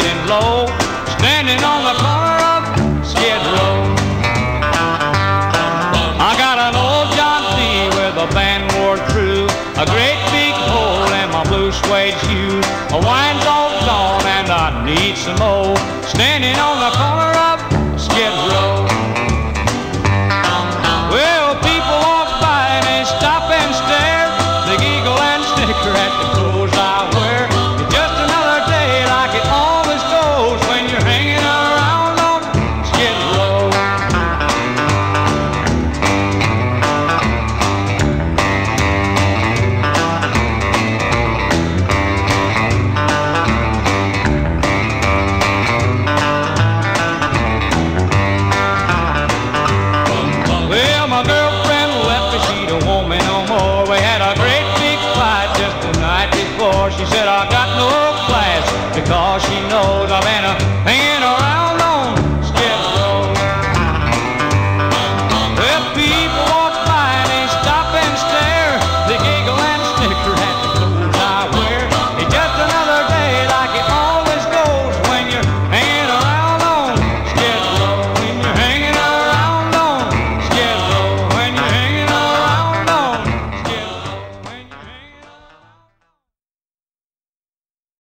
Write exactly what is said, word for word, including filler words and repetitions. feeling low, standing on the corner of Skid Row. I got an old John C with a band wore through, a great big hole in my blue suede shoe. My wine's all gone and I need some more, standing on the corner of Skid Row. Well, people walk by and they stop and stare, they giggle and snicker at the clothes I wear. It's just another day like it always goes when you're hanging around on Skid Row. Well, my girlfriend left me, she don't want me no more. We had a great big fight just the night before. She said, I got